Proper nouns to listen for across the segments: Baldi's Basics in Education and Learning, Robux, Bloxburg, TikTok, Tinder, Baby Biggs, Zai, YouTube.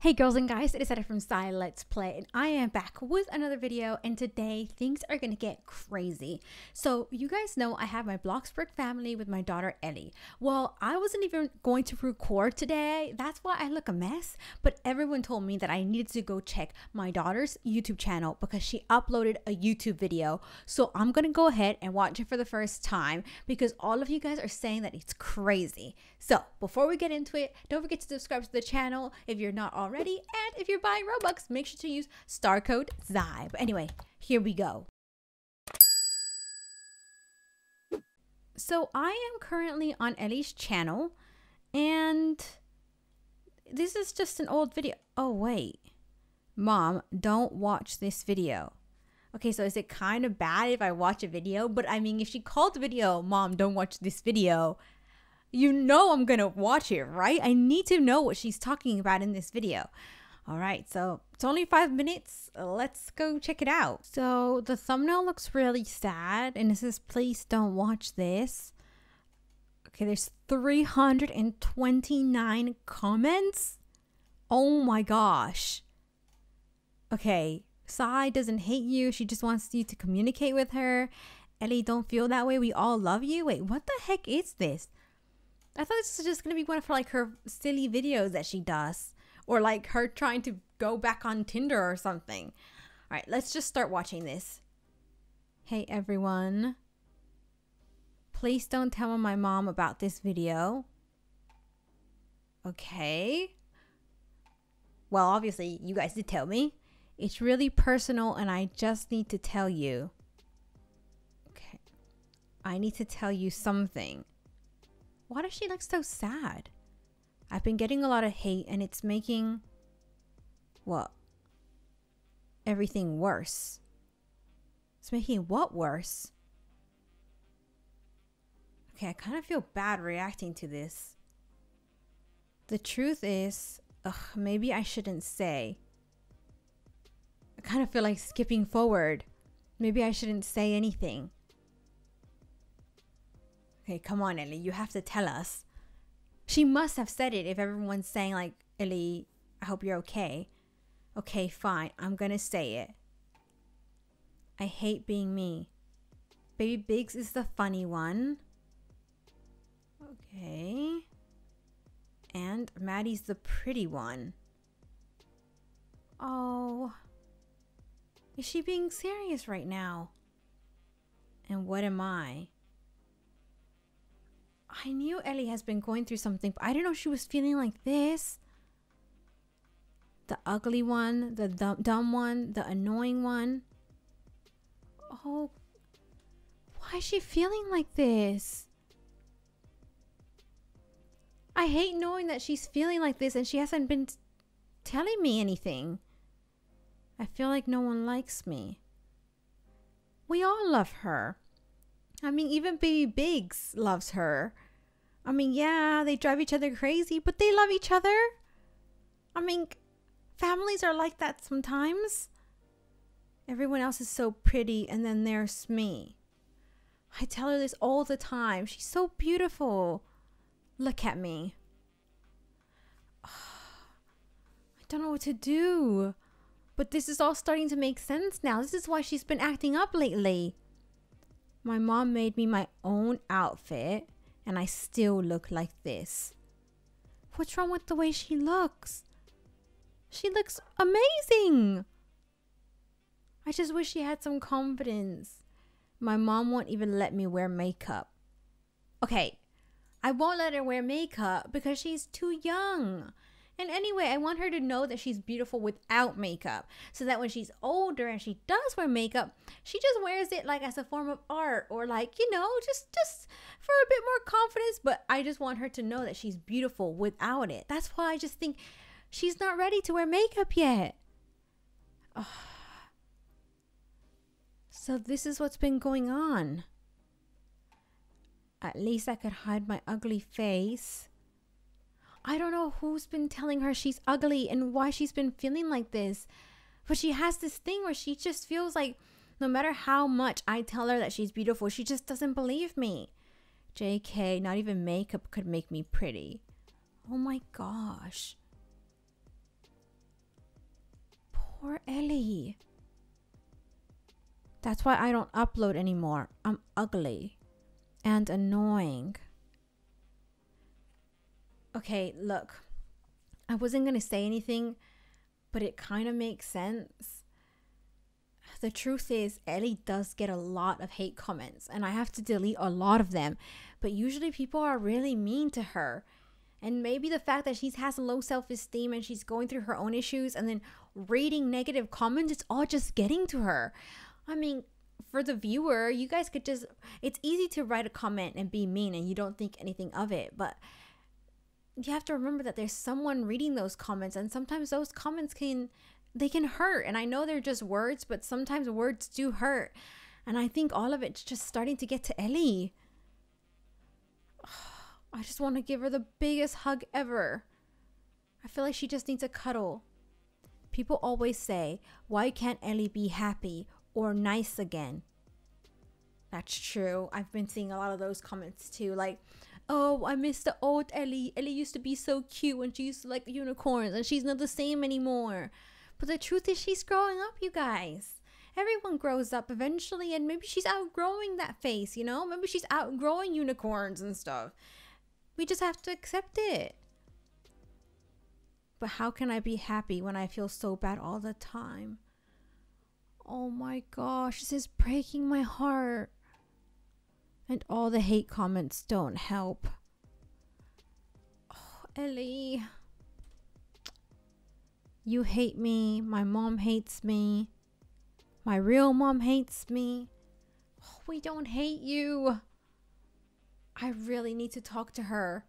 Hey girls and guys, it is Zai from Zai Let's Play and I am back with another video, and today things are gonna get crazy. So you guys know I have my Bloxburg family with my daughter Ellie. Well, I wasn't even going to record today, that's why I look a mess, but everyone told me that I needed to go check my daughter's YouTube channel because she uploaded a YouTube video. So I'm gonna go ahead and watch it for the first time because all of you guys are saying that it's crazy. So before we get into it, don't forget to subscribe to the channel if you're not already, and if you're buying Robux, make sure to use star code Zai. But anyway, here we go. So I am currently on Ellie's channel, and this is just an old video. Oh wait, mom, don't watch this video. Okay, so is it kind of bad if I watch a video? But I mean, if she called the video, mom, don't watch this video, you know I'm gonna watch it, right? I need to know what she's talking about in this video. All right, so it's only 5 minutes. Let's go check it out. So the thumbnail looks really sad and it says, please don't watch this. Okay, there's 329 comments. Oh my gosh. Okay, Zai doesn't hate you. She just wants you to communicate with her. Ellie, don't feel that way. We all love you. Wait, what the heck is this? I thought this was just going to be one of like her silly videos that she does, or like her trying to go back on Tinder or something. All right, let's just start watching this. Hey everyone, please don't tell my mom about this video. Okay. Well, obviously you guys did tell me. It's really personal and I just need to tell you. Okay. I need to tell you something. Why does she look so sad? I've been getting a lot of hate and it's making, what? Everything worse. It's making what worse? Okay, I kind of feel bad reacting to this. The truth is, ugh, maybe I shouldn't say. I kind of feel like skipping forward. Maybe I shouldn't say anything. Okay, come on, Ellie, you have to tell us. She must have said it if everyone's saying like, Ellie, I hope you're okay. Okay, fine, I'm gonna say it. I hate being me. Baby Biggs is the funny one. Okay. And Maddie's the pretty one. Oh, is she being serious right now? And what am I? I knew Ellie has been going through something, but I didn't know she was feeling like this. The ugly one, the dumb one, the annoying one. Oh, why is she feeling like this? I hate knowing that she's feeling like this and she hasn't been telling me anything. I feel like no one likes me. We all love her. I mean, even Baby Biggs loves her. I mean, yeah, they drive each other crazy, but they love each other. I mean, families are like that sometimes. Everyone else is so pretty, and then there's me. I tell her this all the time. She's so beautiful. Look at me. Oh, I don't know what to do. But this is all starting to make sense now. This is why she's been acting up lately. My mom made me my own outfit and I still look like this. What's wrong with the way she looks? She looks amazing. I just wish she had some confidence. My mom won't even let me wear makeup. Okay, I won't let her wear makeup because she's too young. And anyway, I want her to know that she's beautiful without makeup, so that when she's older and she does wear makeup, she just wears it like as a form of art, or like, you know, just for a bit more confidence. But I just want her to know that she's beautiful without it. That's why I just think she's not ready to wear makeup yet. Oh. So this is what's been going on. At least I could hide my ugly face. I don't know who's been telling her she's ugly and why she's been feeling like this, but she has this thing where she just feels like no matter how much I tell her that she's beautiful, she just doesn't believe me. JK, not even makeup could make me pretty. Oh my gosh. Poor Ellie. That's why I don't upload anymore. I'm ugly and annoying. Okay, look. I wasn't going to say anything, but it kind of makes sense. The truth is, Ellie does get a lot of hate comments, and I have to delete a lot of them. But usually people are really mean to her. And maybe the fact that she has low self-esteem and she's going through her own issues and then reading negative comments, it's all just getting to her. I mean, for the viewer, you guys could just... It's easy to write a comment and be mean and you don't think anything of it, but... You have to remember that there's someone reading those comments, and sometimes those comments can hurt. And I know they're just words, but sometimes words do hurt. And I think all of it's just starting to get to Ellie. I just want to give her the biggest hug ever. I feel like she just needs a cuddle. People always say, why can't Ellie be happy or nice again? That's true. I've been seeing a lot of those comments too. Like, oh, I miss the old Ellie. Ellie used to be so cute and she used to like unicorns and she's not the same anymore. But the truth is she's growing up, you guys. Everyone grows up eventually, and maybe she's outgrowing that face, you know? Maybe she's outgrowing unicorns and stuff. We just have to accept it. But how can I be happy when I feel so bad all the time? Oh my gosh, this is breaking my heart. And all the hate comments don't help. Oh, Ellie. You hate me. My mom hates me. My real mom hates me. Oh, we don't hate you. I really need to talk to her.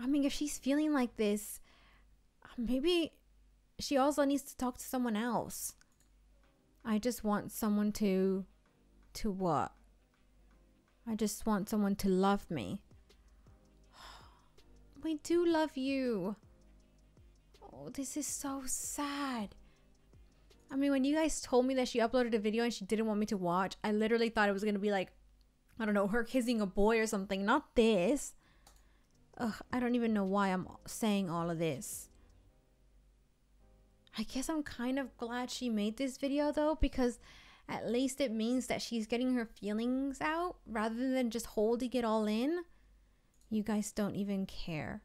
I mean, if she's feeling like this, maybe she also needs to talk to someone else. I just want someone to... To what? I just want someone to love me. We do love you. Oh, this is so sad. I mean, when you guys told me that she uploaded a video and she didn't want me to watch, I literally thought it was going to be like, I don't know, her kissing a boy or something. Not this. Ugh, I don't even know why I'm saying all of this. I guess I'm kind of glad she made this video though, because... At least it means that she's getting her feelings out rather than just holding it all in. You guys don't even care.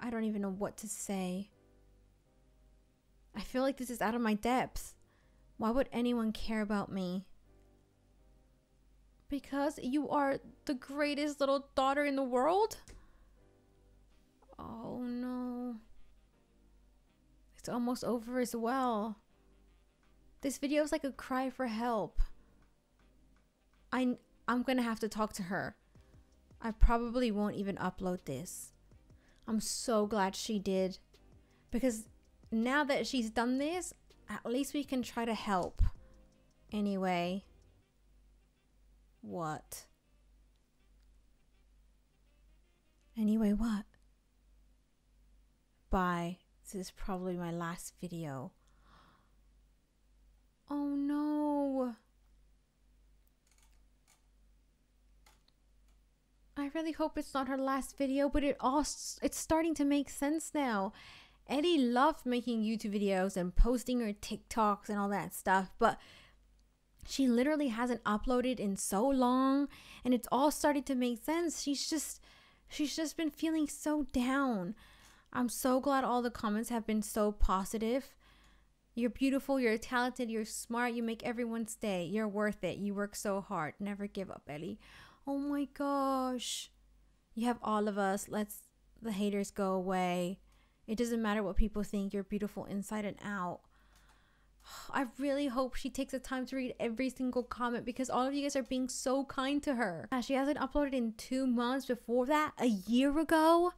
I don't even know what to say. I feel like this is out of my depth. Why would anyone care about me? Because you are the greatest little daughter in the world? Oh no. It's almost over as well. This video is like a cry for help. I'm gonna have to talk to her. I probably won't even upload this. I'm so glad she did, because now that she's done this, at least we can try to help. Anyway, what? Anyway, what? Bye. This is probably my last video. Oh no. I really hope it's not her last video, but it's starting to make sense now. Ellie loved making YouTube videos and posting her TikToks and all that stuff, but she literally hasn't uploaded in so long, and it's all starting to make sense. She's just been feeling so down. I'm so glad all the comments have been so positive. You're beautiful, you're talented, you're smart, you make everyone's day, you're worth it, you work so hard, never give up, Ellie. Oh my gosh. You have all of us, let the haters go away. It doesn't matter what people think, you're beautiful inside and out. I really hope she takes the time to read every single comment, because all of you guys are being so kind to her. She hasn't uploaded in 2 months. Before that, a year ago.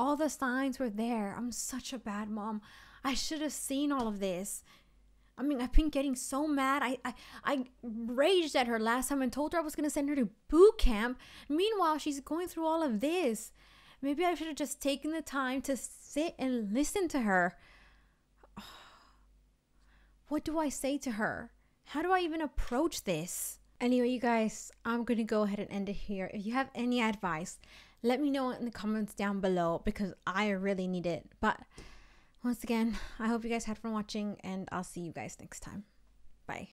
All the signs were there. I'm such a bad mom. I should have seen all of this. I mean, I've been getting so mad. I raged at her last time and told her I was going to send her to boot camp. Meanwhile, she's going through all of this. Maybe I should have just taken the time to sit and listen to her. What do I say to her? How do I even approach this? Anyway, you guys, I'm going to go ahead and end it here. If you have any advice, Let me know in the comments down below because I really need it. But once again, I hope you guys had fun watching, and I'll see you guys next time. Bye.